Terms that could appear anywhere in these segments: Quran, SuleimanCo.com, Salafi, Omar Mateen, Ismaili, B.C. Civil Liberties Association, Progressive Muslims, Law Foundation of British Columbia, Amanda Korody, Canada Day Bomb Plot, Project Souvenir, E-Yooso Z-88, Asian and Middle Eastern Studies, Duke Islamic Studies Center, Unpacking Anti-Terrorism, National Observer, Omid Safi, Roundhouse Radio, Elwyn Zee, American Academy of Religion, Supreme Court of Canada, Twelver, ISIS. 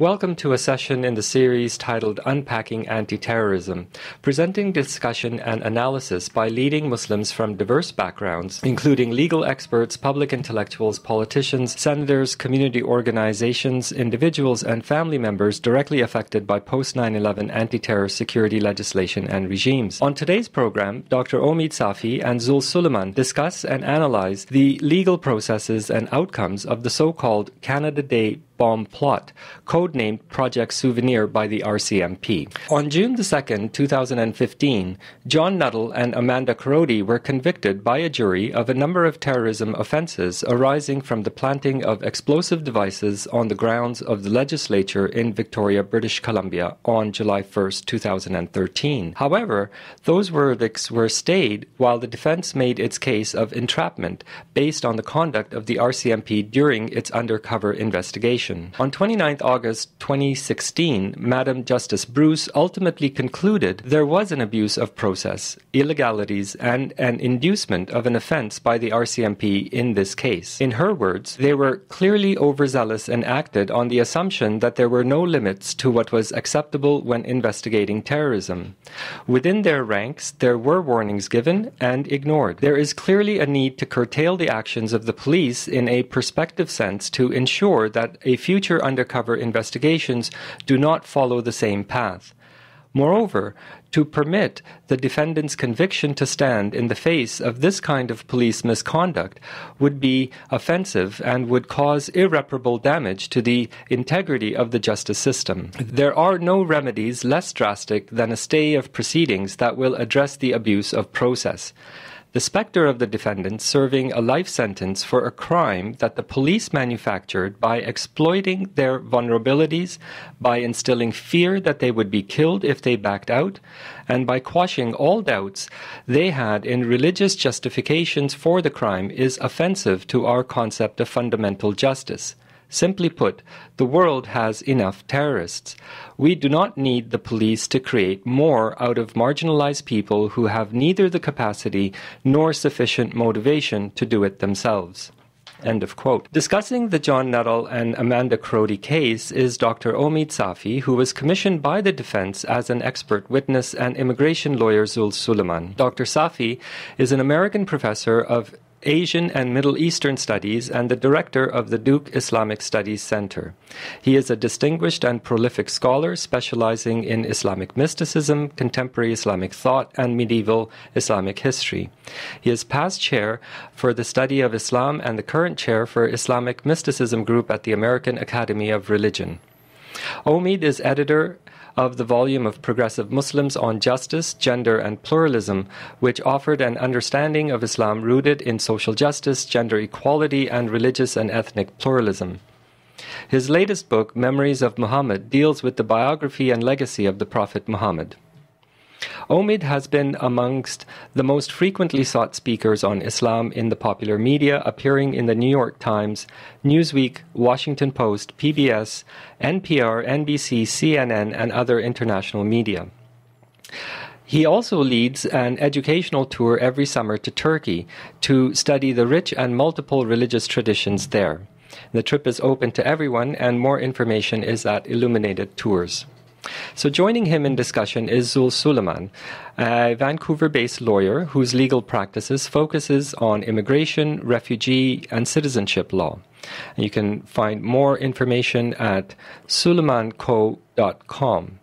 Welcome to a session in the series titled Unpacking Anti-Terrorism, presenting discussion and analysis by leading Muslims from diverse backgrounds, including legal experts, public intellectuals, politicians, senators, community organizations, individuals, and family members directly affected by post-9/11 anti-terror security legislation and regimes. On today's program, Dr. Omid Safi and Zool Suleman discuss and analyze the legal processes and outcomes of the so-called Canada Day Bomb Plot, codenamed Project Souvenir by the RCMP. On June 2, 2015, John Nuttall and Amanda Korody were convicted by a jury of a number of terrorism offenses arising from the planting of explosive devices on the grounds of the legislature in Victoria, British Columbia on July 1, 2013. However, those verdicts were stayed while the defense made its case of entrapment based on the conduct of the RCMP during its undercover investigation. On 29 August 2016, Madam Justice Bruce ultimately concluded there was an abuse of process, illegalities, and an inducement of an offense by the RCMP in this case. In her words, they were clearly overzealous and acted on the assumption that there were no limits to what was acceptable when investigating terrorism. Within their ranks, there were warnings given and ignored. There is clearly a need to curtail the actions of the police in a prospective sense to ensure that a future undercover investigations do not follow the same path. Moreover, to permit the defendant's conviction to stand in the face of this kind of police misconduct would be offensive and would cause irreparable damage to the integrity of the justice system. There are no remedies less drastic than a stay of proceedings that will address the abuse of process. The specter of the defendant serving a life sentence for a crime that the police manufactured by exploiting their vulnerabilities, by instilling fear that they would be killed if they backed out, and by quashing all doubts they had in religious justifications for the crime is offensive to our concept of fundamental justice. Simply put, the world has enough terrorists. We do not need the police to create more out of marginalized people who have neither the capacity nor sufficient motivation to do it themselves. End of quote. Discussing the John Nuttall and Amanda Korody case is Dr. Omid Safi, who was commissioned by the defense as an expert witness, and immigration lawyer Zool Suleman. Dr. Safi is an American professor of Asian and Middle Eastern Studies and the director of the Duke Islamic Studies Center. He is a distinguished and prolific scholar specializing in Islamic mysticism, contemporary Islamic thought, and medieval Islamic history. He is past chair for the study of Islam and the current chair for Islamic mysticism group at the American Academy of Religion. Omid is editor of the volume of Progressive Muslims on Justice, Gender, and Pluralism, which offered an understanding of Islam rooted in social justice, gender equality, and religious and ethnic pluralism. His latest book, Memories of Muhammad, deals with the biography and legacy of the Prophet Muhammad. Omid has been amongst the most frequently sought speakers on Islam in the popular media, appearing in the New York Times, Newsweek, Washington Post, PBS, NPR, NBC, CNN, and other international media. He also leads an educational tour every summer to Turkey to study the rich and multiple religious traditions there. The trip is open to everyone, and more information is at Illuminated Tours. So joining him in discussion is Zool Suleman, a Vancouver-based lawyer whose legal practices focuses on immigration, refugee, and citizenship law. And you can find more information at SuleimanCo.com.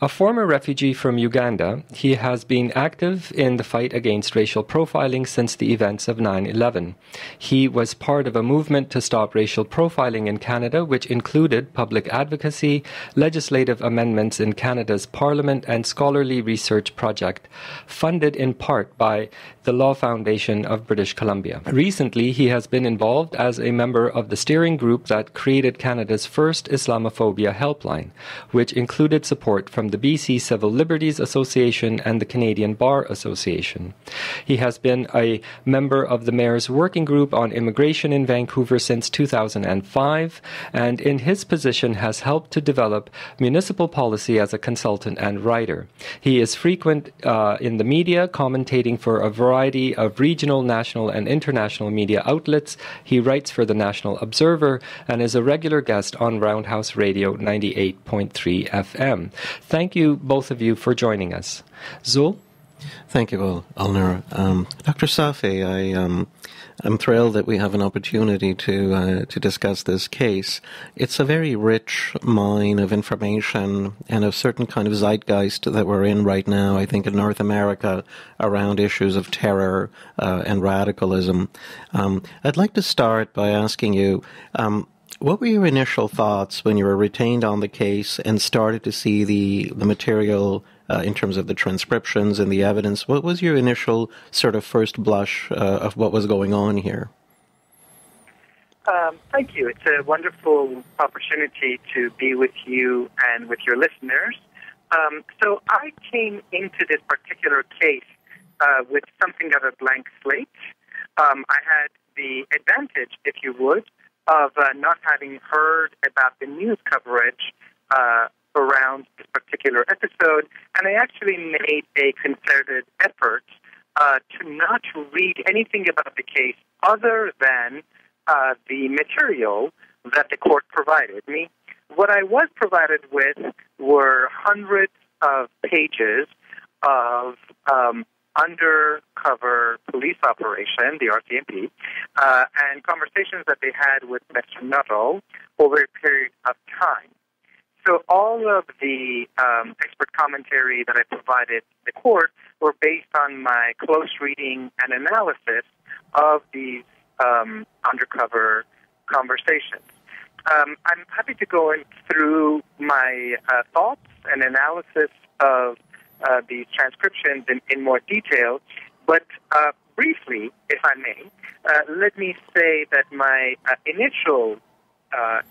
A former refugee from Uganda, he has been active in the fight against racial profiling since the events of 9/11. He was part of a movement to stop racial profiling in Canada, which included public advocacy, legislative amendments in Canada's Parliament, and scholarly research project, funded in part by the Law Foundation of British Columbia. Recently, he has been involved as a member of the steering group that created Canada's first Islamophobia helpline, which included support from the B.C. Civil Liberties Association and the Canadian Bar Association. He has been a member of the Mayor's Working Group on Immigration in Vancouver since 2005, and in his position has helped to develop municipal policy as a consultant and writer. He is frequent in the media, commentating for a variety of regional, national, and international media outlets. He writes for the National Observer and is a regular guest on Roundhouse Radio 98.3 FM. Thank you, both of you, for joining us. Zool? Thank you all, Alnoor. Dr. Safi, I'm thrilled that we have an opportunity to discuss this case. It's a very rich mine of information and a certain kind of zeitgeist that we're in right now, I think, in North America around issues of terror and radicalism. I'd like to start by asking you, what were your initial thoughts when you were retained on the case and started to see the material in terms of the transcriptions and the evidence? What was your initial sort of first blush of what was going on here? Thank you. It's a wonderful opportunity to be with you and with your listeners. So I came into this particular case with something of a blank slate. I had the advantage, if you would, of not having heard about the news coverage around this particular episode, and I actually made a concerted effort to not read anything about the case other than the material that the court provided me. What I was provided with were hundreds of pages of undercover police operation, the RCMP, and conversations that they had with Mr. Nuttall over a period of time. So all of the expert commentary that I provided the court were based on my close reading and analysis of these undercover conversations. I'm happy to go in through my thoughts and analysis of these transcriptions in more detail, but briefly, if I may, let me say that my initial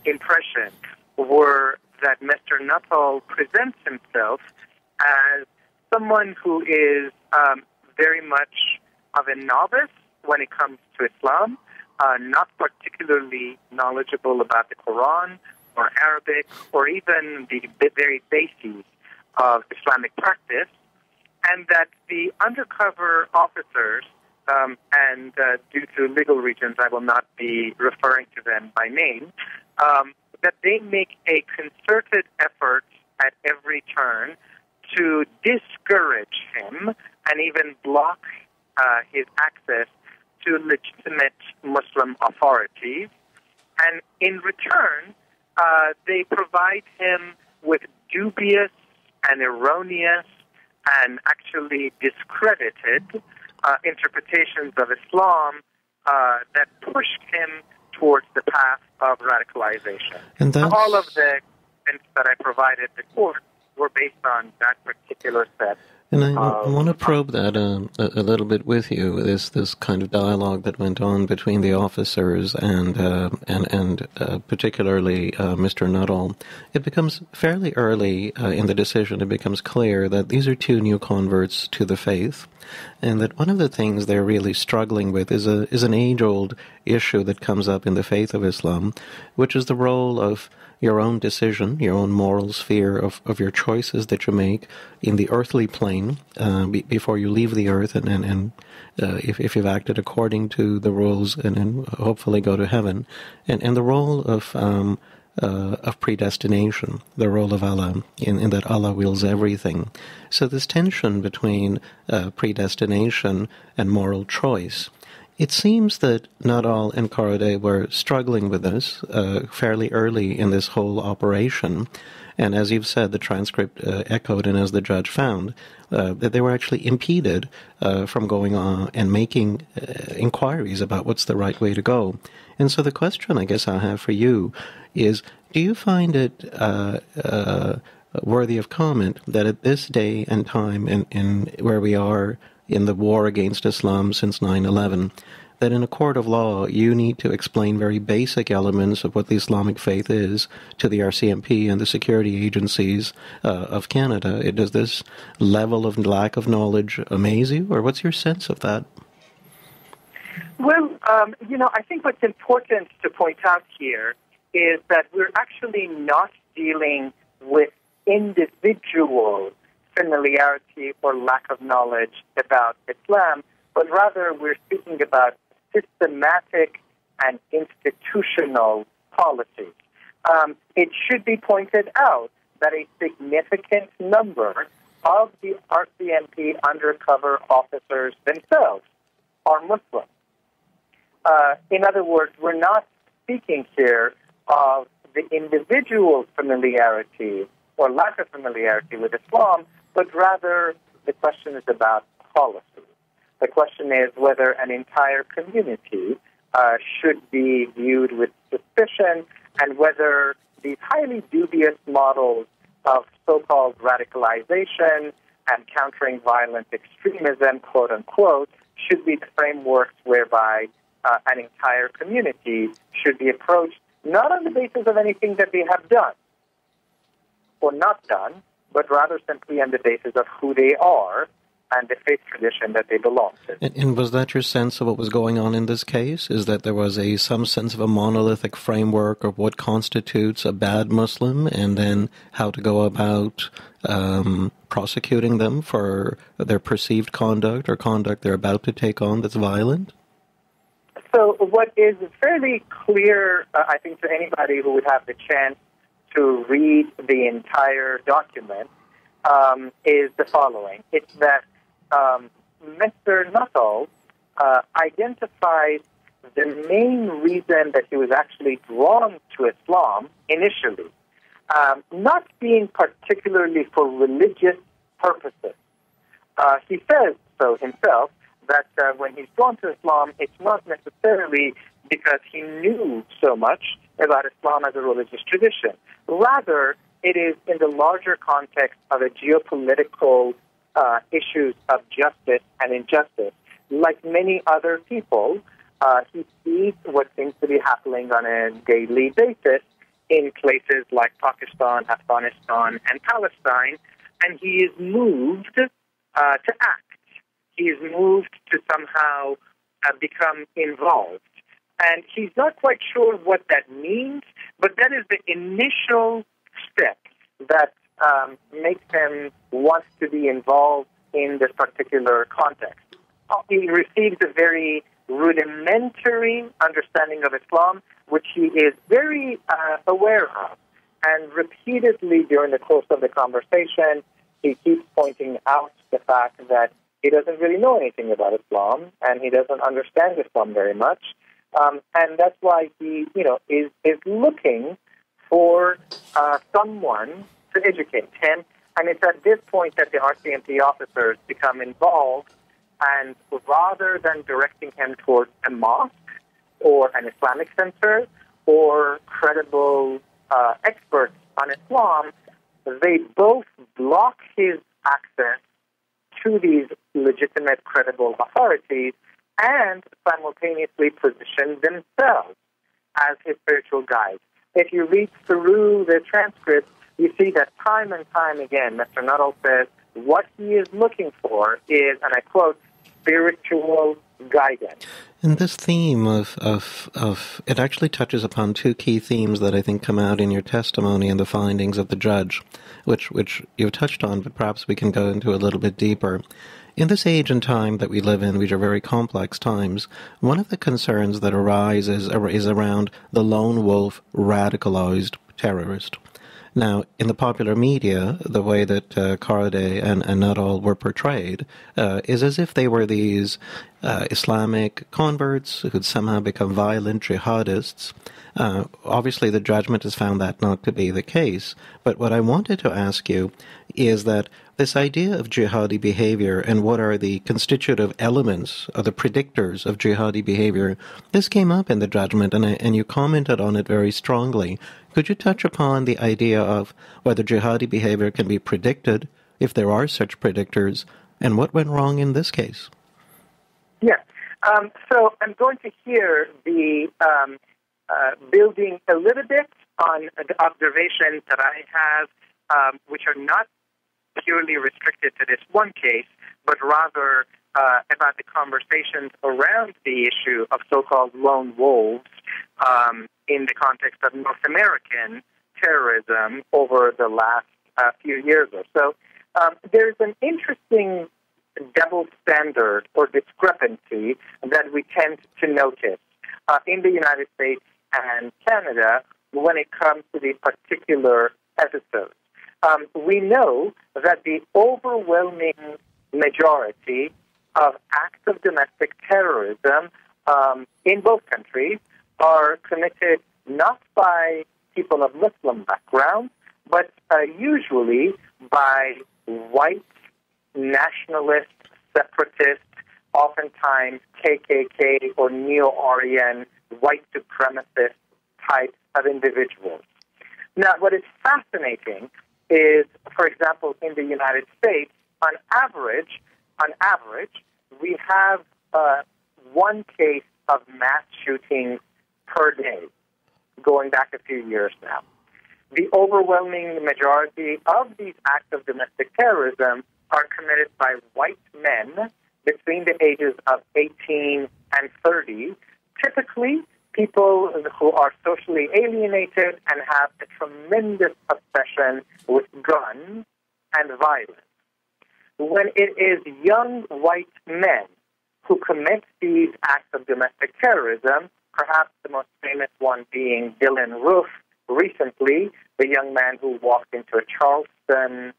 impression were that Mr. Nuttall presents himself as someone who is very much of a novice when it comes to Islam, not particularly knowledgeable about the Quran or Arabic or even the very bases of Islamic practice, and that the undercover officers, and due to legal reasons I will not be referring to them by name, that they make a concerted effort at every turn to discourage him and even block his access to legitimate Muslim authorities. And in return, they provide him with dubious and erroneous and actually discredited interpretations of Islam that pushed him towards the path of radicalization. And so all of the hints that I provided the court were based on that particular set. And I want to probe that a little bit with you. This kind of dialogue that went on between the officers and particularly Mr. Nuttall. It becomes fairly early in the decision. It becomes clear that these are two new converts to the faith, and that one of the things they're really struggling with is an age-old issue that comes up in the faith of Islam, which is the role of your own decision, your own moral sphere of your choices that you make in the earthly plane before you leave the earth, and if you've acted according to the rules, and hopefully go to heaven, and the role of predestination, the role of Allah, in that Allah wills everything. So this tension between predestination and moral choice. It seems that Nuttall and Korody were struggling with this fairly early in this whole operation. And as you've said, the transcript echoed, and as the judge found, that they were actually impeded from going on and making inquiries about what's the right way to go. And so the question I guess I have for you is, do you find it worthy of comment that at this day and time in where we are in the war against Islam since 9/11, that in a court of law, you need to explain very basic elements of what the Islamic faith is to the RCMP and the security agencies of Canada. Does this level of lack of knowledge amaze you, or what's your sense of that? Well, you know, I think what's important to point out here is that we're actually not dealing with individual familiarity or lack of knowledge about Islam, but rather we're speaking about systematic and institutional policies. It should be pointed out that a significant number of the RCMP undercover officers themselves are Muslim. In other words, we're not speaking here of the individual familiarity or lack of familiarity with Islam, but rather the question is about policy. The question is whether an entire community should be viewed with suspicion, and whether these highly dubious models of so-called radicalization and countering violent extremism, quote-unquote, should be the frameworks whereby an entire community should be approached not on the basis of anything that they have done or not done, but rather simply on the basis of who they are and the faith tradition that they belong to. And was that your sense of what was going on in this case? Is that there was some sense of a monolithic framework of what constitutes a bad Muslim, and then how to go about prosecuting them for their perceived conduct or conduct they're about to take on that's violent? So what is fairly clear, I think, to anybody who would have the chance to read the entire document is the following. It's that Mr. Nuttall identifies the main reason that he was actually drawn to Islam initially, not being particularly for religious purposes. He says so himself, that when he's drawn to Islam, it's not necessarily because he knew so much about Islam as a religious tradition. Rather, it is in the larger context of a geopolitical issues of justice and injustice. Like many other people, he sees what seems to be happening on a daily basis in places like Pakistan, Afghanistan, and Palestine, and he is moved to act. He's moved to somehow become involved. And he's not quite sure what that means, but that is the initial step that makes him want to be involved in this particular context. He receives a very rudimentary understanding of Islam, which he is very aware of. And repeatedly during the course of the conversation, he keeps pointing out the fact that he doesn't really know anything about Islam, and he doesn't understand Islam very much, and that's why he, you know, is looking for someone to educate him. And it's at this point that the RCMP officers become involved, and rather than directing him towards a mosque or an Islamic center or credible experts on Islam, they both block his access to these legitimate, credible authorities, and simultaneously position themselves as his spiritual guides. If you read through the transcript, you see that time and time again, Mr. Nuttall says what he is looking for is, and I quote, spiritual guidance. And this theme of it actually touches upon two key themes that I think come out in your testimony and the findings of the judge, which you've touched on, but perhaps we can go into a little bit deeper. In this age and time that we live in, which are very complex times, one of the concerns that arises is around the lone wolf radicalized terrorist. Now, in the popular media, the way that Korody and Nuttall were portrayed is as if they were these Islamic converts who'd somehow become violent jihadists. Obviously, the judgment has found that not to be the case. But what I wanted to ask you is that this idea of jihadi behavior and what are the constitutive elements or the predictors of jihadi behavior, this came up in the judgment, and you commented on it very strongly. Could you touch upon the idea of whether jihadi behavior can be predicted, if there are such predictors, and what went wrong in this case? Yeah. So I'm going to hear the building a little bit on the observations that I have, which are not purely restricted to this one case, but rather about the conversations around the issue of so-called lone wolves in the context of North American terrorism over the last few years or so. There's an interesting double standard or discrepancy that we tend to notice in the United States and Canada when it comes to these particular episodes. We know that the overwhelming majority of acts of domestic terrorism in both countries are committed not by people of Muslim background, but usually by white, nationalist, separatist, oftentimes KKK or neo-Aryan, white supremacist types of individuals. Now, what is fascinating is, for example, in the United States, on average, we have one case of mass shootings per day, going back a few years now. The overwhelming majority of these acts of domestic terrorism are committed by white men between the ages of 18 and 30, typically people who are socially alienated and have a tremendous obsession with guns and violence. When it is young white men who commit these acts of domestic terrorism, perhaps the most famous one being Dylan Roof recently, the young man who walked into a Charleston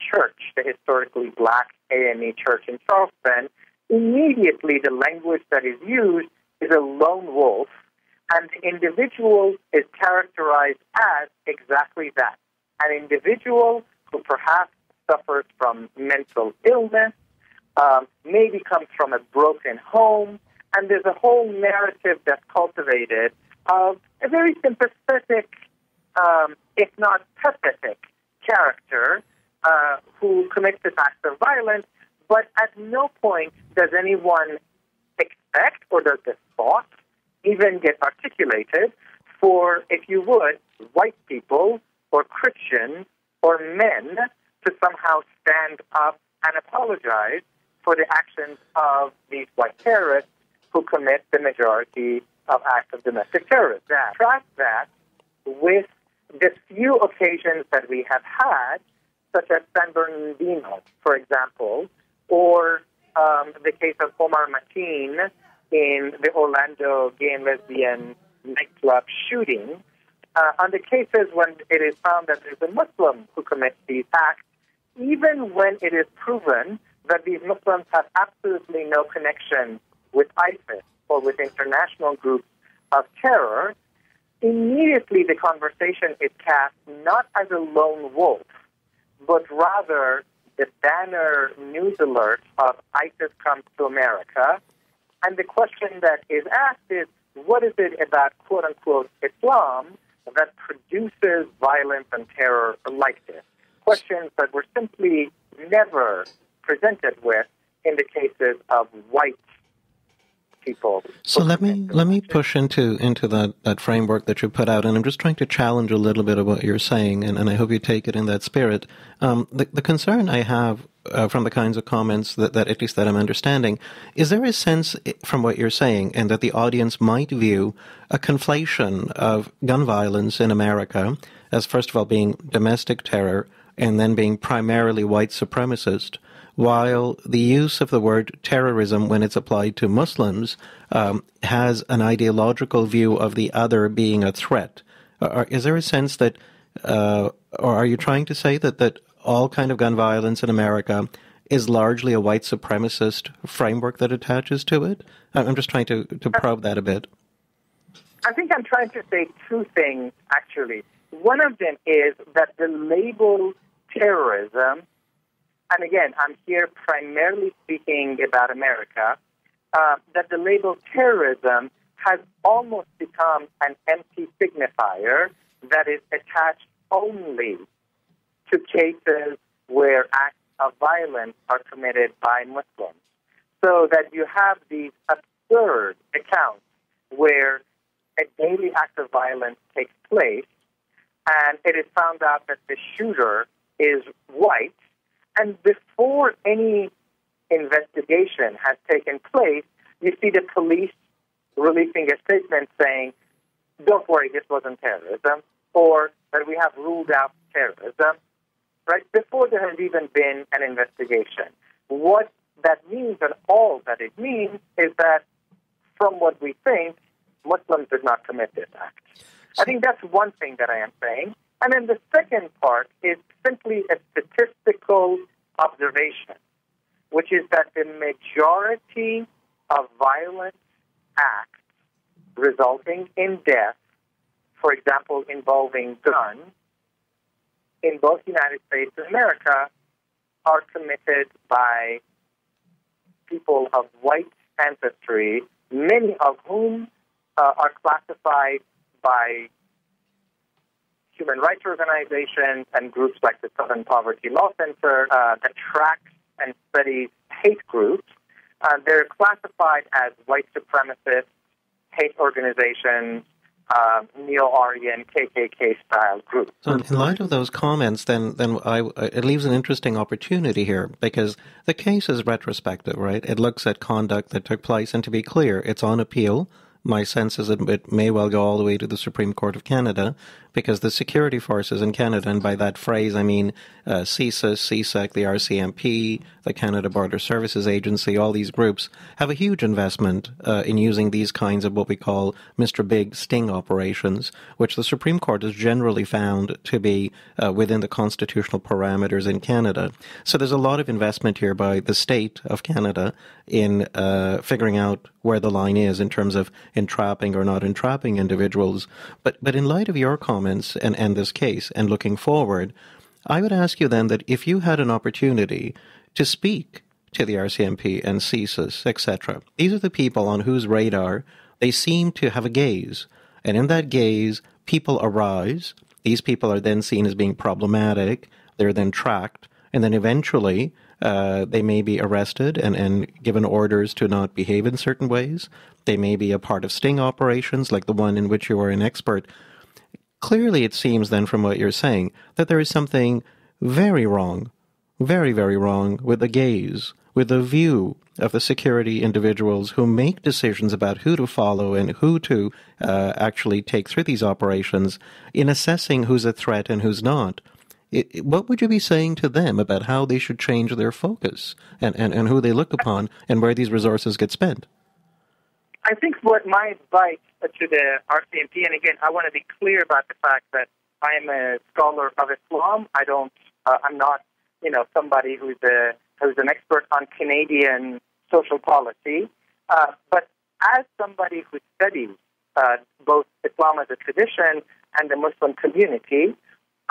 church, the historically black AME church in Charleston, immediately the language that is used is a lone wolf, and the individual is characterized as exactly that, an individual who perhaps suffers from mental illness, maybe comes from a broken home, and there's a whole narrative that's cultivated of a very sympathetic, if not pathetic, character who commits this act of violence, but at no point does anyone expect or does this thought even get articulated for, if you would, white people or Christians or men to somehow stand up and apologize for the actions of these white terrorists who commit the majority of acts of domestic terrorism. Contrast that with the few occasions that we have had, such as San Bernardino, for example, or the case of Omar Mateen in the Orlando gay and lesbian nightclub shooting, on the cases when it is found that there's a Muslim who commits these acts, even when it is proven that these Muslims have absolutely no connection with ISIS or with international groups of terror, immediately the conversation is cast not as a lone wolf, but rather the banner news alert of ISIS comes to America. And the question that is asked is, what is it about quote-unquote Islam that produces violence and terror like this? Questions that were simply never presented with in the cases of white people. So let me push into that framework that you put out, and I'm just trying to challenge a little bit of what you're saying, and I hope you take it in that spirit. The concern I have from the kinds of comments that at least that I'm understanding, is there a sense from what you're saying, and that the audience might view a conflation of gun violence in America as first of all being domestic terror and then being primarily white supremacist, while the use of the word terrorism when it's applied to Muslims has an ideological view of the other being a threat? Is there a sense that, or are you trying to say that all kind of gun violence in America is largely a white supremacist framework that attaches to it? I'm just trying to probe that a bit. I think I'm trying to say two things, actually. One of them is that the label terrorism, and again, I'm here primarily speaking about America, that the label terrorism has almost become an empty signifier that is attached only to cases where acts of violence are committed by Muslims. so that you have these absurd accounts where a daily act of violence takes place, and it is found out that the shooter is white, and before any investigation has taken place, you see the police releasing a statement saying, "Don't worry, this wasn't terrorism," or that "we have ruled out terrorism," right? Before there has even been an investigation. What that means, and all that it means, is that from what we think, Muslims did not commit this act. I think that's one thing that I am saying. And then the second part is simply a statistical observation, which is that the majority of violent acts resulting in death, for example, involving guns, in both the United States and America, are committed by people of white ancestry, many of whom are classified by human rights organizations and groups like the Southern Poverty Law Center that tracks and studies hate groups. They're classified as white supremacists, hate organizations, neo-Aryan, KKK-style groups. So in light of those comments, then it leaves an interesting opportunity here, because the case is retrospective, right? It looks at conduct that took place, and to be clear, it's on appeal. My sense is that it may well go all the way to the Supreme Court of Canada, because the security forces in Canada, and by that phrase I mean CSIS, CSEC, the RCMP, the Canada Border Services Agency, all these groups have a huge investment in using these kinds of what we call Mr. Big sting operations, which the Supreme Court has generally found to be within the constitutional parameters in Canada. So there's a lot of investment here by the state of Canada in figuring out where the line is in terms of entrapping or not entrapping individuals. But in light of your comments and this case and looking forward, I would ask you then that if you had an opportunity to speak to the RCMP and CSIS, etc., these are the people on whose radar they seem to have a gaze. And in that gaze, people arise. These people are then seen as being problematic. They're then tracked. And then eventually they may be arrested and given orders to not behave in certain ways. They may be a part of sting operations like the one in which you are an expert. Clearly, it seems then from what you're saying that there is something very wrong, very, very wrong with the gaze, with the view of the security individuals who make decisions about who to follow and who to actually take through these operations in assessing who's a threat and who's not. What would you be saying to them about how they should change their focus and who they look upon and where these resources get spent? I think what my advice to the RCMP, and again, I want to be clear about the fact that I am a scholar of Islam. I'm not, somebody who's an expert on Canadian social policy. But as somebody who studies both Islam as a tradition and the Muslim community,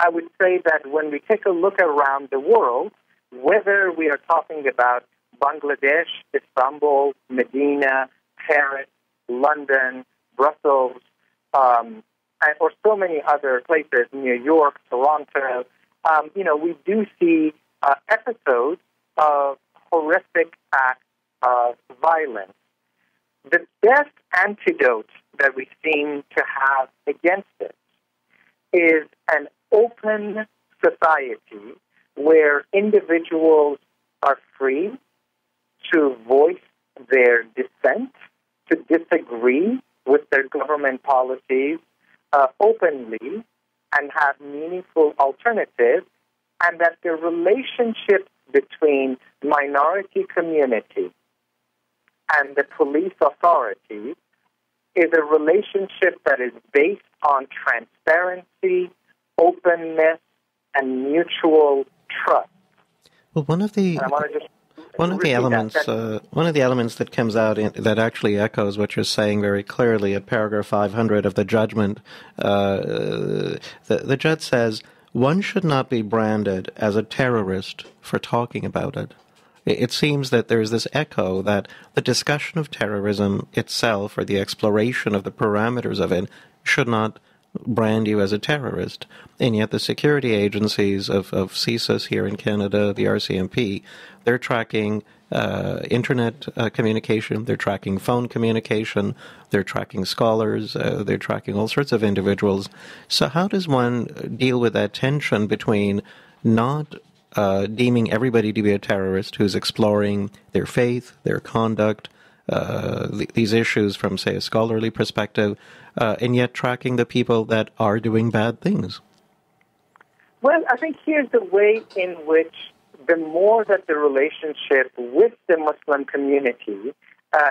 I would say that when we take a look around the world, whether we are talking about Bangladesh, Istanbul, Medina, Paris, London, Brussels, or so many other places, New York, Toronto, we do see episodes of horrific acts of violence. The best antidote that we seem to have against it is an open society where individuals are free to voice their dissent, to disagree with their government policies openly and have meaningful alternatives, and that the relationship between minority community and the police authority is a relationship that is based on transparency, openness, and mutual trust. Well, one of the elements that comes out that actually echoes what you're saying very clearly at paragraph 500 of the judgment, the judge says, one should not be branded as a terrorist for talking about it. It seems that there is this echo that the discussion of terrorism itself or the exploration of the parameters of it should not brand you as a terrorist. And yet the security agencies of CSIS here in Canada, the RCMP, they're tracking internet communication. They're tracking phone communication. They're tracking scholars. They're tracking all sorts of individuals. So how does one deal with that tension between not deeming everybody to be a terrorist who's exploring their faith, their conduct, these issues from, say, a scholarly perspective, and yet tracking the people that are doing bad things? Well, I think here's the way in which the more that the relationship with the Muslim community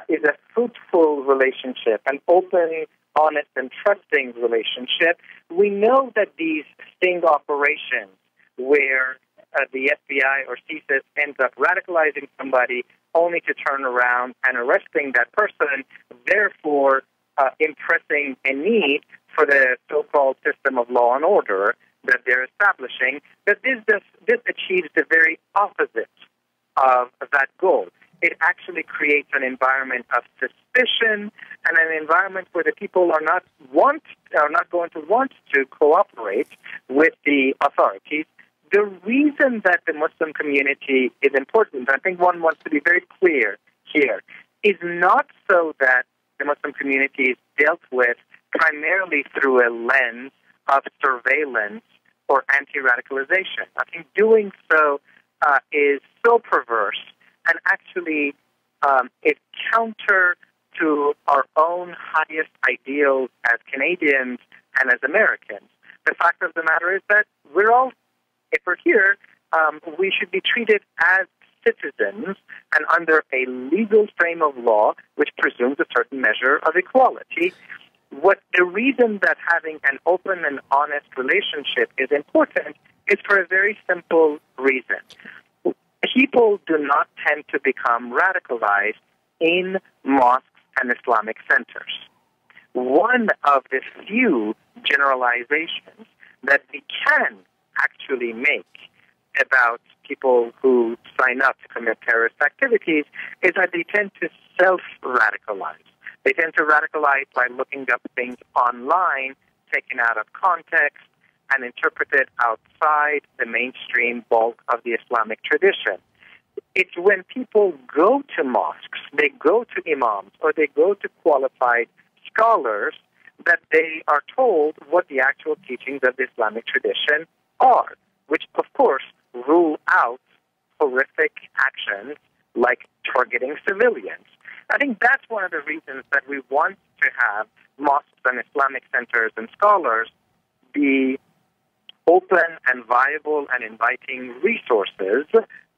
is a fruitful relationship, an open, honest, and trusting relationship, we know that these sting operations where the FBI or CSIS ends up radicalizing somebody only to turn around and arresting that person, therefore impressing a need for the so-called system of law and order that they're establishing, that this achieves the very opposite of that goal. It actually creates an environment of suspicion and an environment where the people are not going to want to cooperate with the authorities. The reason that the Muslim community is important, I think one wants to be very clear here, is not so that the Muslim community is dealt with primarily through a lens of surveillance or anti-radicalization. I think doing so is so perverse and actually is counter to our own highest ideals as Canadians and as Americans. The fact of the matter is that we're all, if we're here, we should be treated as citizens and under a legal frame of law which presumes a certain measure of equality. The reason that having an open and honest relationship is important is for a very simple reason. People do not tend to become radicalized in mosques and Islamic centers. One of the few generalizations that we can actually make about people who sign up to commit terrorist activities is that they tend to self-radicalize. They tend to radicalize by looking up things online, taken out of context, and interpreted outside the mainstream bulk of the Islamic tradition. It's when people go to mosques, they go to imams, or they go to qualified scholars that they are told what the actual teachings of the Islamic tradition are, which, of course, rule out horrific actions like targeting civilians. I think that's one of the reasons that we want to have mosques and Islamic centers and scholars be open and viable and inviting resources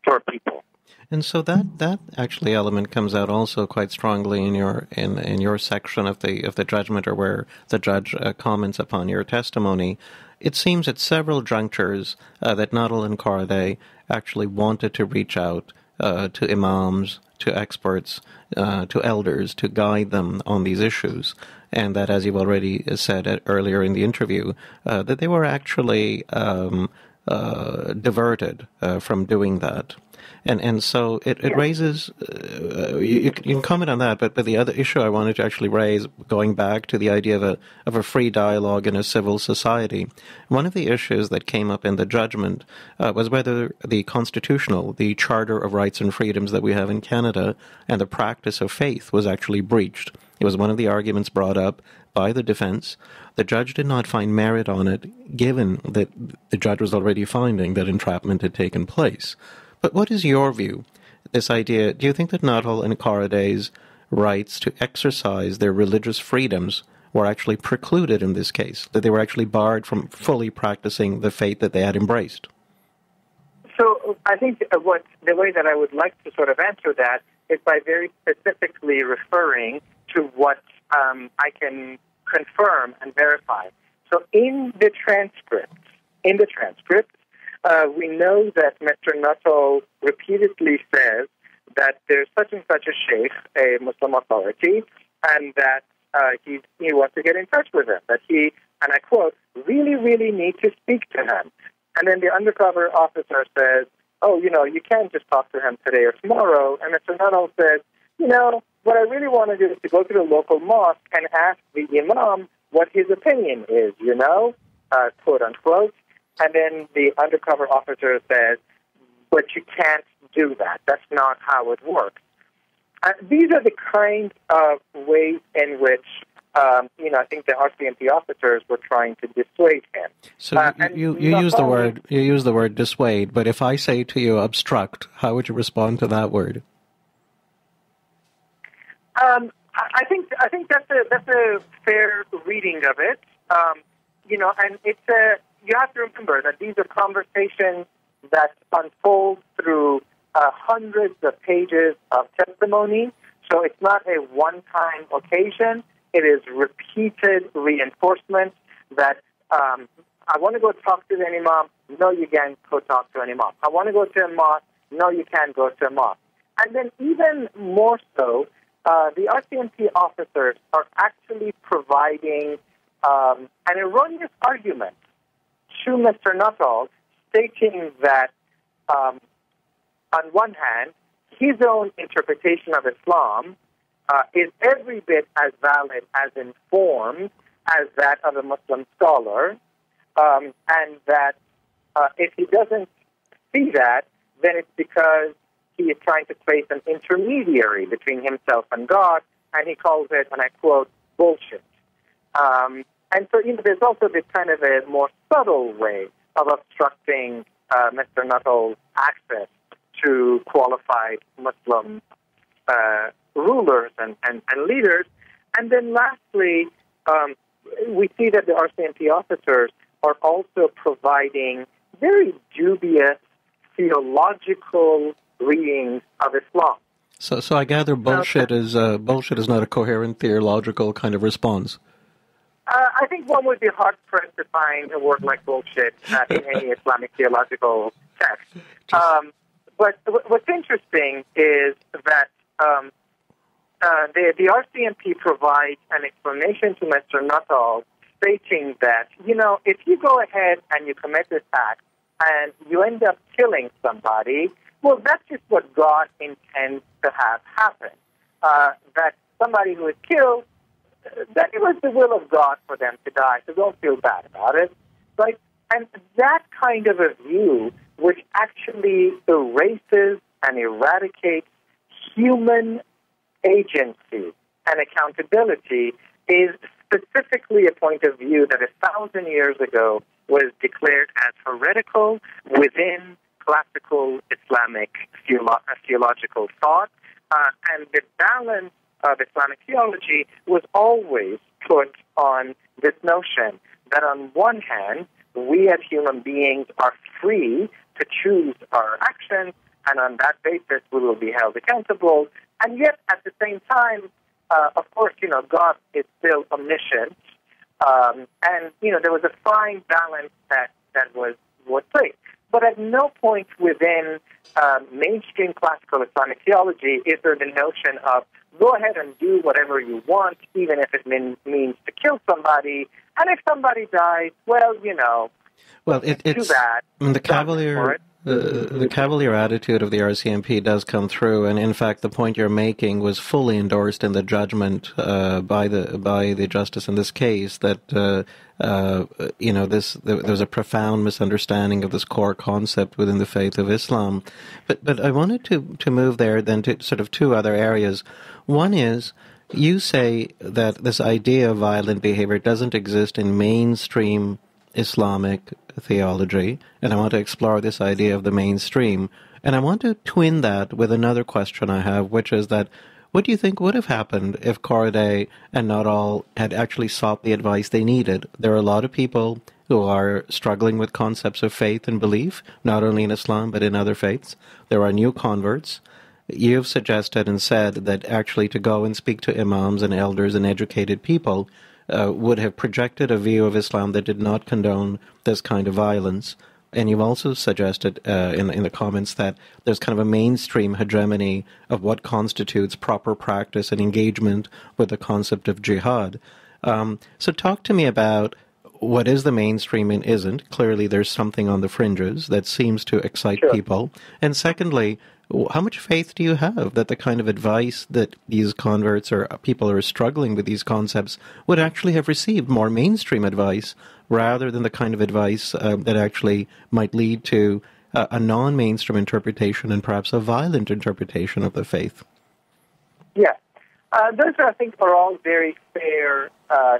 for people. And so that actually element comes out also quite strongly in your section of the judgment, or where the judge comments upon your testimony. It seems at several junctures that Nuttall and Korody actually wanted to reach out to imams, to experts, to elders, to guide them on these issues. And that, as you've already said earlier in the interview, that they were actually diverted from doing that. And so it raises, you can comment on that, but the other issue I wanted to actually raise, going back to the idea of a free dialogue in a civil society, one of the issues that came up in the judgment was whether the Charter of Rights and Freedoms that we have in Canada and the practice of faith was actually breached. It was one of the arguments brought up by the defense. The judge did not find merit on it, given that the judge was already finding that entrapment had taken place. But what is your view, this idea? Do you think that Nuttall and Korody's rights to exercise their religious freedoms were actually precluded in this case, that they were actually barred from fully practicing the faith that they had embraced? So I think the way that I would like to sort of answer that is by very specifically referring to what I can confirm and verify. So in the transcript, we know that Mr. Nuttall repeatedly says that there's such and such a sheikh, a Muslim authority, and that he wants to get in touch with him, that he, and I quote, really, really need to speak to him. And then the undercover officer says, oh, you can't just talk to him today or tomorrow. And Mr. Nuttall says, what I really want to do is to go to the local mosque and ask the imam what his opinion is, quote unquote. And then the undercover officer says, but you can't do that. That's not how it works. These are the kind of ways in which, I think the RCMP officers were trying to dissuade him. So you use the word dissuade, but if I say to you obstruct, how would you respond to that word? I think that's a fair reading of it. And you have to remember that these are conversations that unfold through hundreds of pages of testimony. So it's not a one-time occasion. It is repeated reinforcement that I want to go talk to an imam. No, you can't go talk to an imam. I want to go to a mosque. No, you can't go to a mosque. And then even more so, the RCMP officers are actually providing an erroneous argument to Mr. Nuttall, stating that, on one hand, his own interpretation of Islam is every bit as valid, as informed, as that of a Muslim scholar, and that if he doesn't see that, then it's because he is trying to place an intermediary between himself and God, and he calls it, and I quote, bullshit. And so there's also this kind of a more subtle way of obstructing Mr. Nuttall's access to qualified Muslim rulers and leaders. And then lastly, we see that the RCMP officers are also providing very dubious theological readings of Islam. So I gather bullshit is not a coherent theological kind of response. I think one would be hard-pressed to find a word like bullshit in any Islamic theological text. But what's interesting is that the RCMP provides an explanation to Mr. Nuttall stating that, if you go ahead and you commit this act and you end up killing somebody, well, that's just what God intends to have happen. That somebody who is killed, that it was the will of God for them to die, so don't feel bad about it. Right? And that kind of a view, which actually erases and eradicates human agency and accountability, is specifically a point of view that 1,000 years ago was declared as heretical within classical Islamic theological thought. And the balance of Islamic theology was always put on this notion that on one hand, we as human beings are free to choose our actions, and on that basis we will be held accountable. And yet, at the same time, of course, God is still omniscient. And there was a fine balance that was placed. But at no point within mainstream classical Islamic theology is there the notion of go ahead and do whatever you want, even if it means to kill somebody. And if somebody dies, well, it's too bad. The cavalier attitude of the RCMP does come through, and in fact, the point you're making was fully endorsed in the judgment by the justice in this case. That there's a profound misunderstanding of this core concept within the faith of Islam. But I wanted to move there then to sort of two other areas. One is, you say that this idea of violent behavior doesn't exist in mainstream Islamic theology, and I want to explore this idea of the mainstream. And I want to twin that with another question I have, which is that what do you think would have happened if Korody and Nuttall had actually sought the advice they needed? There are a lot of people who are struggling with concepts of faith and belief, not only in Islam but in other faiths. There are new converts. You've suggested and said that actually to go and speak to imams and elders and educated people would have projected a view of Islam that did not condone this kind of violence. And you've also suggested in the comments that there's kind of a mainstream hegemony of what constitutes proper practice and engagement with the concept of jihad. So talk to me about what is the mainstream and isn't. Clearly there's something on the fringes that seems to excite people. And secondly, how much faith do you have that the kind of advice that these converts or people who are struggling with these concepts would actually have received more mainstream advice rather than the kind of advice that actually might lead to a non-mainstream interpretation and perhaps a violent interpretation of the faith? Yeah. Those are, I think, are all very fair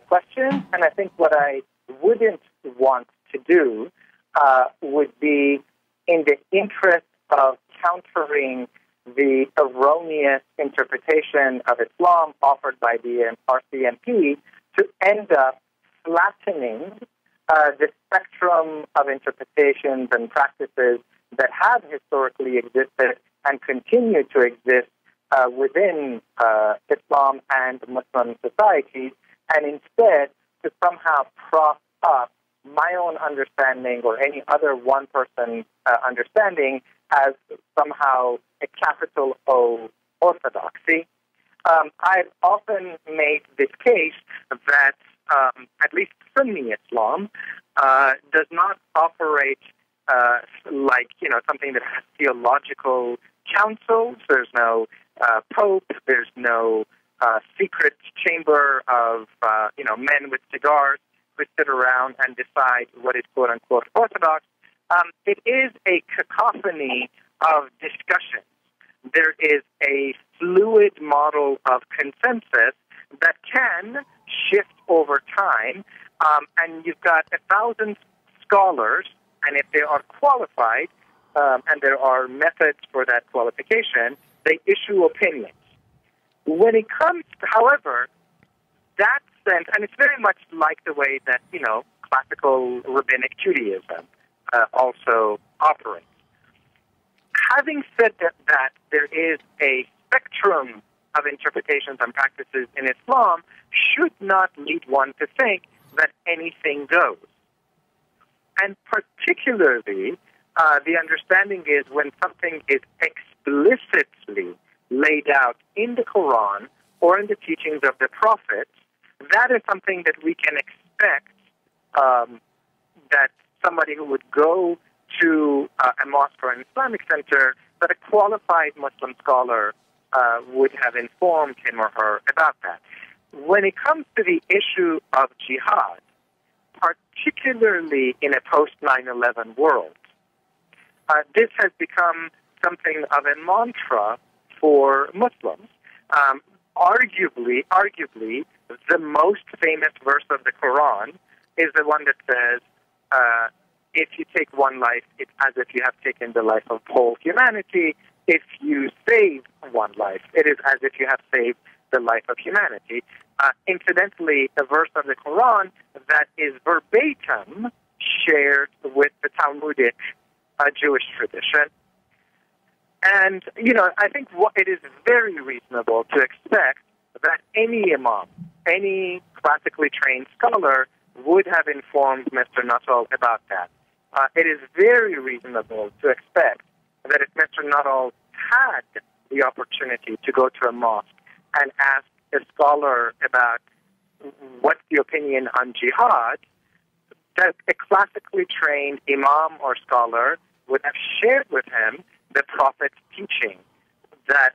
questions, and I think what I wouldn't want to do would be, in the interest of countering the erroneous interpretation of Islam offered by the RCMP, to end up flattening the spectrum of interpretations and practices that have historically existed and continue to exist within Islam and Muslim societies, and instead to somehow prop up my own understanding or any other one person understanding as somehow a capital O orthodoxy. I've often made this case that at least Sunni Islam does not operate like, you know, something that has theological councils. There's no pope. There's no secret chamber of men with cigars who sit around and decide what is quote unquote orthodox. It is a cacophony of discussions. There is a fluid model of consensus that can shift over time, and you've got 1,000 scholars, and if they are qualified, and there are methods for that qualification, they issue opinions. When it comes to, however, that sense, and it's very much like the way that, you know, classical rabbinic Judaism also operates. Having said that, there is a spectrum of interpretations and practices in Islam, should not lead one to think that anything goes. And particularly, the understanding is when something is explicitly laid out in the Quran or in the teachings of the prophets, that is something that we can expect that somebody who would go to a mosque or an Islamic center, that a qualified Muslim scholar would have informed him or her about that. When it comes to the issue of jihad, particularly in a post-9/11 world, this has become something of a mantra for Muslims. Arguably, the most famous verse of the Quran is the one that says, if you take one life, it's as if you have taken the life of whole humanity. If you save one life, it is as if you have saved the life of humanity. Incidentally, a verse of the Quran that is verbatim shared with the Talmudic Jewish tradition. And, you know, I think it is very reasonable to expect that any imam, any classically trained scholar, would have informed Mr. Nuttall about that. It is very reasonable to expect that if Mr. Nuttall had the opportunity to go to a mosque and ask a scholar about what's the opinion on jihad, that a classically trained imam or scholar would have shared with him the Prophet's teaching that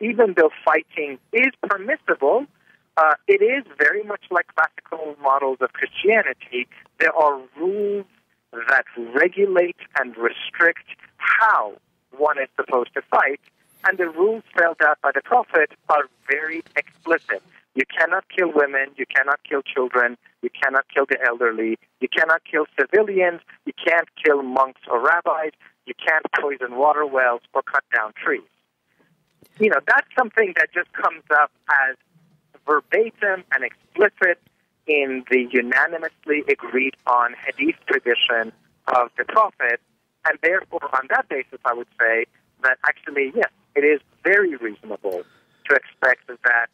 even though fighting is permissible, it is very much like classical models of Christianity. There are rules that regulate and restrict how one is supposed to fight, and the rules spelled out by the Prophet are very explicit. You cannot kill women, you cannot kill children, you cannot kill the elderly, you cannot kill civilians, you can't kill monks or rabbis, you can't poison water wells or cut down trees. You know, that's something that just comes up as verbatim and explicit in the unanimously agreed-on hadith tradition of the Prophet, and therefore, on that basis, I would say that actually, yes, it is very reasonable to expect that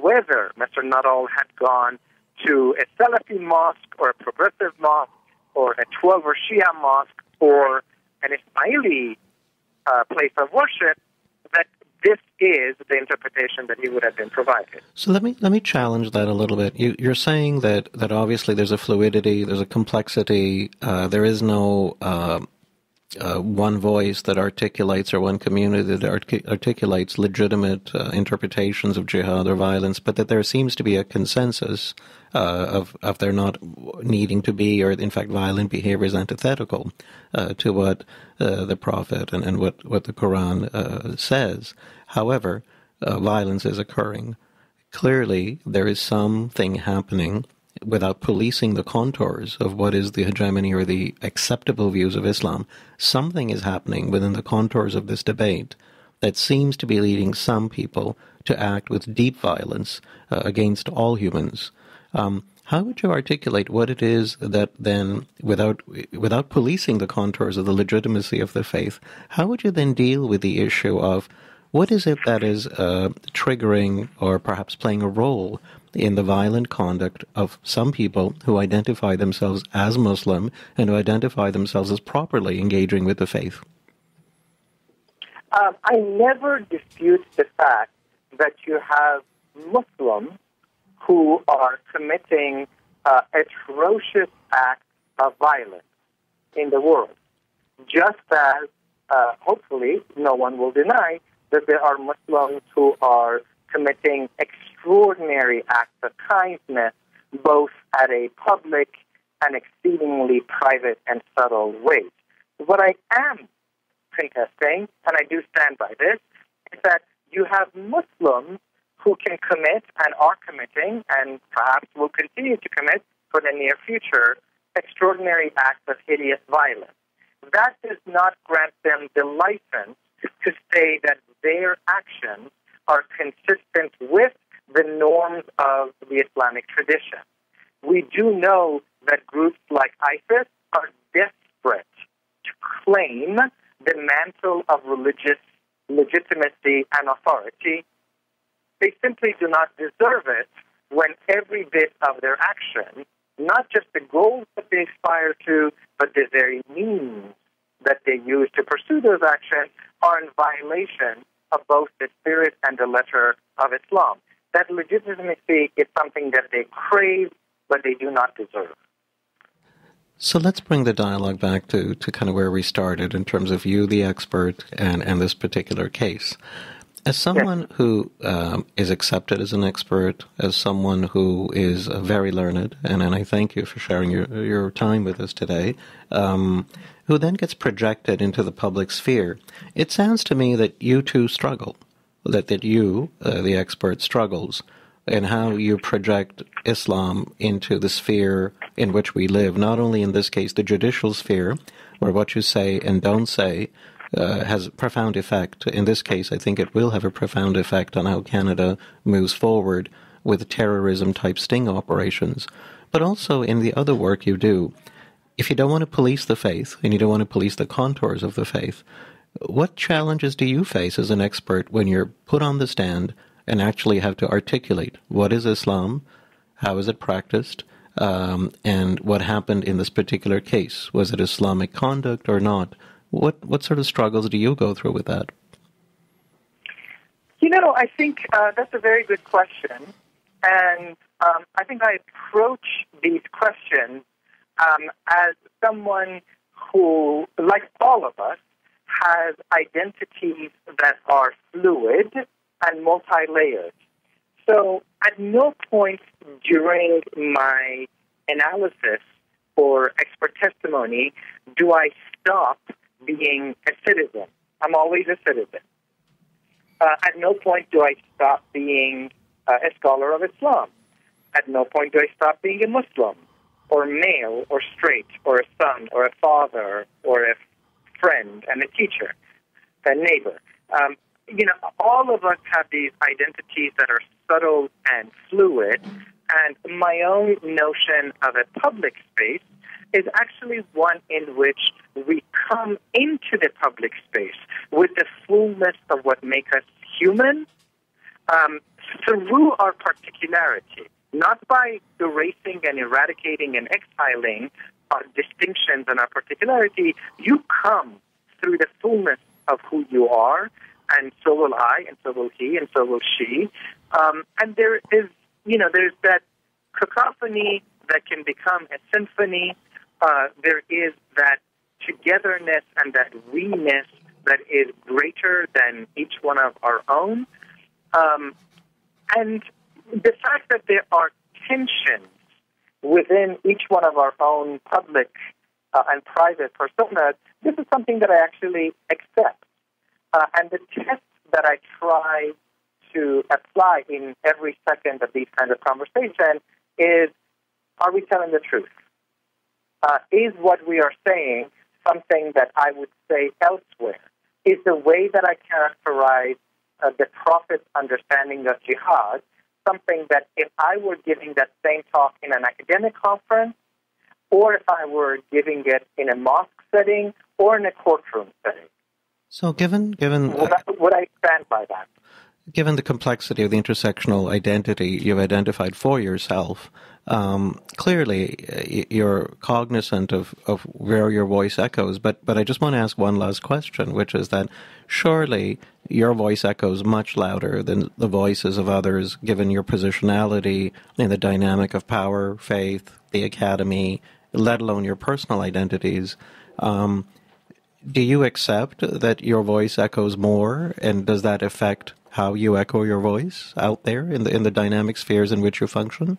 whether Mr. Nuttall had gone to a Salafi mosque or a progressive mosque or a Twelver or Shia mosque or an Ismaili place of worship, that this is the interpretation that he would have been provided. So let me challenge that a little bit. You're saying that obviously there's a fluidity, there's a complexity, there is no one voice that articulates, or one community that articulates legitimate interpretations of jihad or violence, but that there seems to be a consensus of there not needing to be, or in fact violent behavior is antithetical to what the Prophet and what the Quran says. However, violence is occurring. Clearly, there is something happening without policing the contours of what is the hegemony or the acceptable views of Islam. Something is happening within the contours of this debate that seems to be leading some people to act with deep violence against all humans. How would you articulate what it is that then, without policing the contours of the legitimacy of the faith, how would you then deal with the issue of what is it that is triggering or perhaps playing a role in the violent conduct of some people who identify themselves as Muslim and who identify themselves as properly engaging with the faith? I never dispute the fact that you have Muslims who are committing atrocious acts of violence in the world, just as, hopefully, no one will deny that there are Muslims who are committing extraordinary acts of kindness, both at a public and exceedingly private and subtle way. What I am contesting, and I do stand by this, is that you have Muslims who can commit and are committing and perhaps will continue to commit for the near future extraordinary acts of hideous violence. That does not grant them the license to say that their actions are consistent with the norms of the Islamic tradition. We do know that groups like ISIS are desperate to claim the mantle of religious legitimacy and authority. They simply do not deserve it when every bit of their action, not just the goals that they aspire to, but the very means that they use to pursue those actions, are in violation of both the spirit and the letter of Islam. That legitimacy is something that they crave, but they do not deserve. So let's bring the dialogue back to kind of where we started in terms of you, the expert, and this particular case. As someone who is accepted as an expert, as someone who is very learned, and I thank you for sharing your time with us today, who then gets projected into the public sphere, it sounds to me that you too struggle, that you, the expert, struggles in how you project Islam into the sphere in which we live, not only in this case the judicial sphere, where what you say and don't say has a profound effect. In this case, I think it will have a profound effect on how Canada moves forward with terrorism-type sting operations. But also in the other work you do, if you don't want to police the faith and you don't want to police the contours of the faith, what challenges do you face as an expert when you're put on the stand and actually have to articulate what is Islam, how is it practiced, and what happened in this particular case? Was it Islamic conduct or not? What sort of struggles do you go through with that? You know, I think that's a very good question. And I think I approach these questions as someone who, like all of us, has identities that are fluid and multi-layered. So at no point during my analysis or expert testimony do I stop being a citizen. I'm always a citizen. At no point do I stop being a scholar of Islam. At no point do I stop being a Muslim, or male, or straight, or a son, or a father, or a friend, and a teacher, a neighbor. You know, all of us have these identities that are subtle and fluid, and my own notion of a public space is actually one in which we come into the public space with the fullness of what makes us human through our particularity, not by erasing and eradicating and exiling our distinctions and our particularity. You come through the fullness of who you are, and so will I, and so will he, and so will she. And there is, you know, there's that cacophony that can become a symphony. There is that togetherness and that we-ness that is greater than each one of our own. And the fact that there are tensions within each one of our own public and private personas, this is something that I actually accept. And the test that I try to apply in every second of these kinds of conversations is, are we telling the truth? Is what we are saying something that I would say elsewhere? Is the way that I characterize the Prophet's understanding of jihad something that if I were giving that same talk in an academic conference, or if I were giving it in a mosque setting or in a courtroom setting? So given would I stand by that? Given the complexity of the intersectional identity you've identified for yourself, clearly you're cognizant of where your voice echoes, but I just want to ask one last question, which is that surely your voice echoes much louder than the voices of others, given your positionality and the dynamic of power, faith, the academy, let alone your personal identities. Do you accept that your voice echoes more, and does that affect how you echo your voice out there in the dynamic spheres in which you function?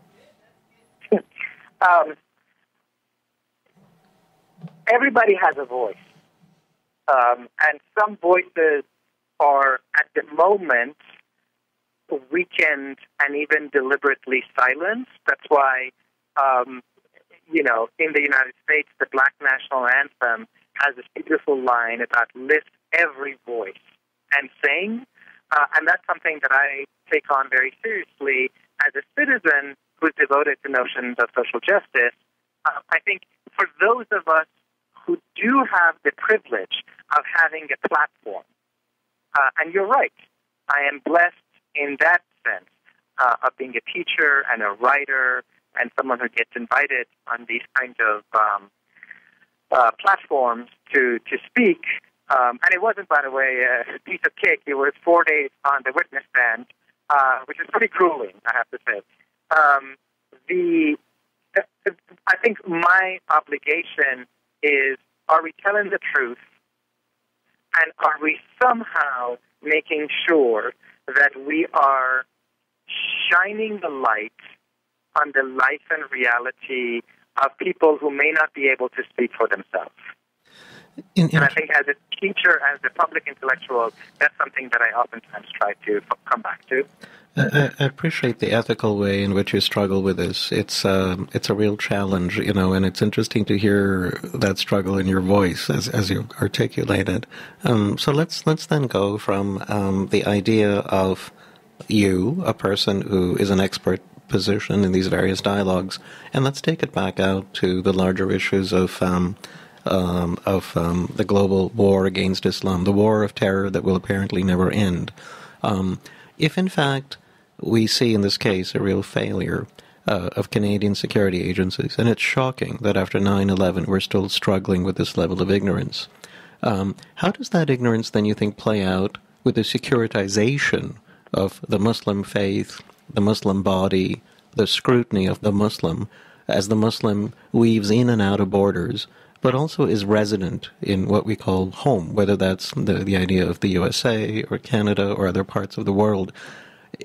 Everybody has a voice. And some voices are, at the moment, weakened and even deliberately silenced. That's why, in the United States, the Black National Anthem has this beautiful line about lift every voice and sing. And that's something that I take on very seriously as a citizen who's devoted to notions of social justice. I think for those of us who do have the privilege of having a platform, and you're right, I am blessed in that sense of being a teacher and a writer and someone who gets invited on these kinds of platforms to speak. And it wasn't, by the way, a piece of cake. It was 4 days on the witness stand, which is pretty grueling, I have to say. I think my obligation is, are we telling the truth, and are we somehow making sure that we are shining the light on the life and reality of people who may not be able to speak for themselves? And I think as a teacher, as a public intellectual, that's something that I oftentimes try to come back to. I appreciate the ethical way in which you struggle with this. It's a real challenge, and it's interesting to hear that struggle in your voice as you articulate it. So let's then go from the idea of you, a person who is an expert position in these various dialogues, and let's take it back out to the larger issues of the global war against Islam, the war of terror that will apparently never end. If, in fact, we see in this case a real failure of Canadian security agencies, and it's shocking that after 9/11 we're still struggling with this level of ignorance, how does that ignorance then, you think, play out with the securitization of the Muslim faith, the Muslim body, the scrutiny of the Muslim, as the Muslim weaves in and out of borders, but also is resident in what we call home, whether that's the idea of the USA or Canada or other parts of the world?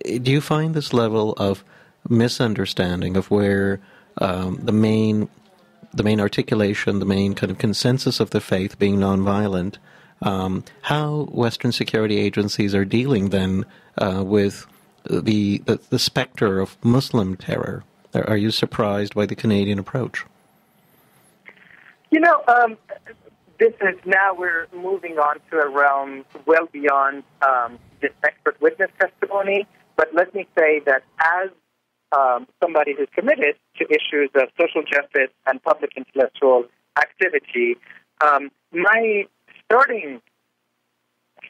Do you find this level of misunderstanding of where the main articulation, the main kind of consensus of the faith being nonviolent, how Western security agencies are dealing then with the specter of Muslim terror? Are you surprised by the Canadian approach? This is now we're moving on to a realm well beyond this expert witness testimony. But let me say that as somebody who's committed to issues of social justice and public intellectual activity, my starting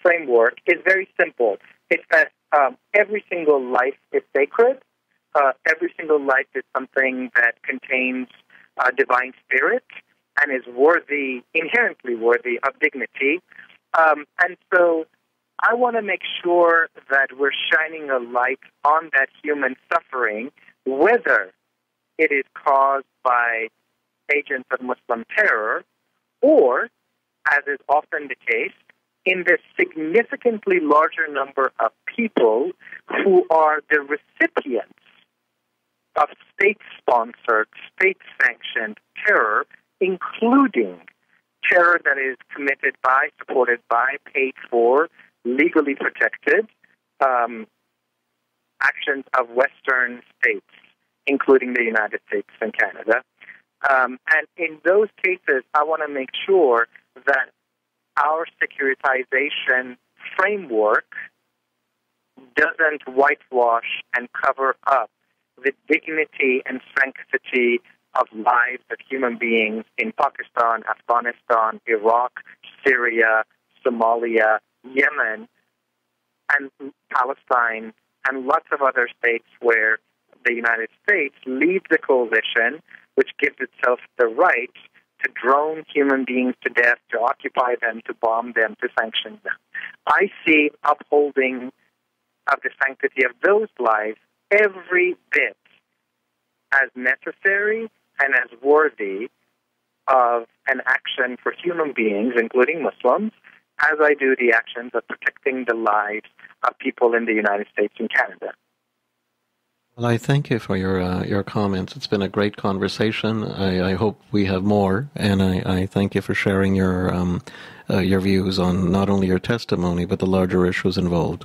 framework is very simple. It's that every single life is sacred. Every single life is something that contains divine spirit and is worthy, inherently worthy of dignity. And so I want to make sure that we're shining a light on that human suffering, whether it is caused by agents of Muslim terror or as is often the case, in the significantly larger number of people who are the recipients of state-sponsored, state-sanctioned terror, including terror that is committed by, supported by, paid for, legally protected actions of Western states, including the United States and Canada. And in those cases, I want to make sure that our securitization framework doesn't whitewash and cover up the dignity and sanctity of lives of human beings in Pakistan, Afghanistan, Iraq, Syria, Somalia, Yemen, and Palestine, and lots of other states where the United States leads the coalition, which gives itself the right to drone human beings to death, to occupy them, to bomb them, to sanction them. I see upholding of the sanctity of those lives every bit as necessary and as worthy of an action for human beings, including Muslims, as I do the actions of protecting the lives of people in the United States and Canada. Well, I thank you for your comments. It's been a great conversation. I hope we have more, and I thank you for sharing your views on not only your testimony, but the larger issues involved.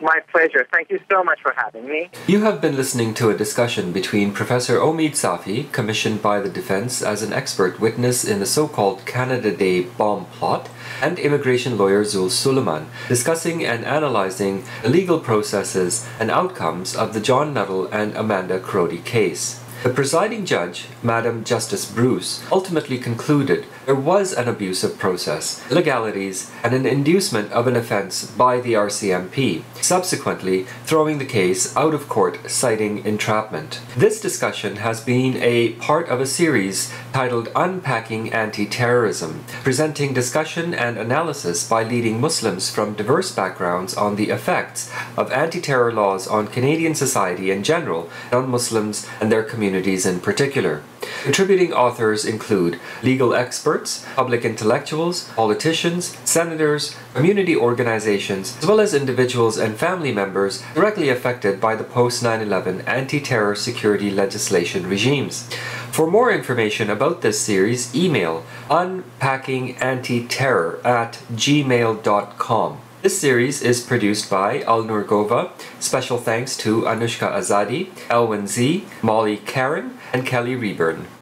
My pleasure. Thank you so much for having me. You have been listening to a discussion between Professor Omid Safi, commissioned by the defense as an expert witness in the so-called Canada Day bomb plot, and immigration lawyer Zool Suleman, discussing and analyzing the legal processes and outcomes of the John Nuttall and Amanda Korody case. The presiding judge, Madam Justice Bruce, ultimately concluded there was an abuse of process, illegalities, and an inducement of an offense by the RCMP, subsequently throwing the case out of court, citing entrapment. This discussion has been a part of a series titled Unpacking Anti-Terrorism, presenting discussion and analysis by leading Muslims from diverse backgrounds on the effects of anti-terror laws on Canadian society in general, and on Muslims and their communities in particular. Contributing authors include legal experts, public intellectuals, politicians, senators, community organizations, as well as individuals and family members directly affected by the post-9/11 anti-terror security legislation regimes. For more information about this series, email unpackingantiterror@gmail.com. This series is produced by Alnoor Gova. Special thanks to Anushka Azadi, Elwyn Zee, Molly Karen, and Kelly Reburn.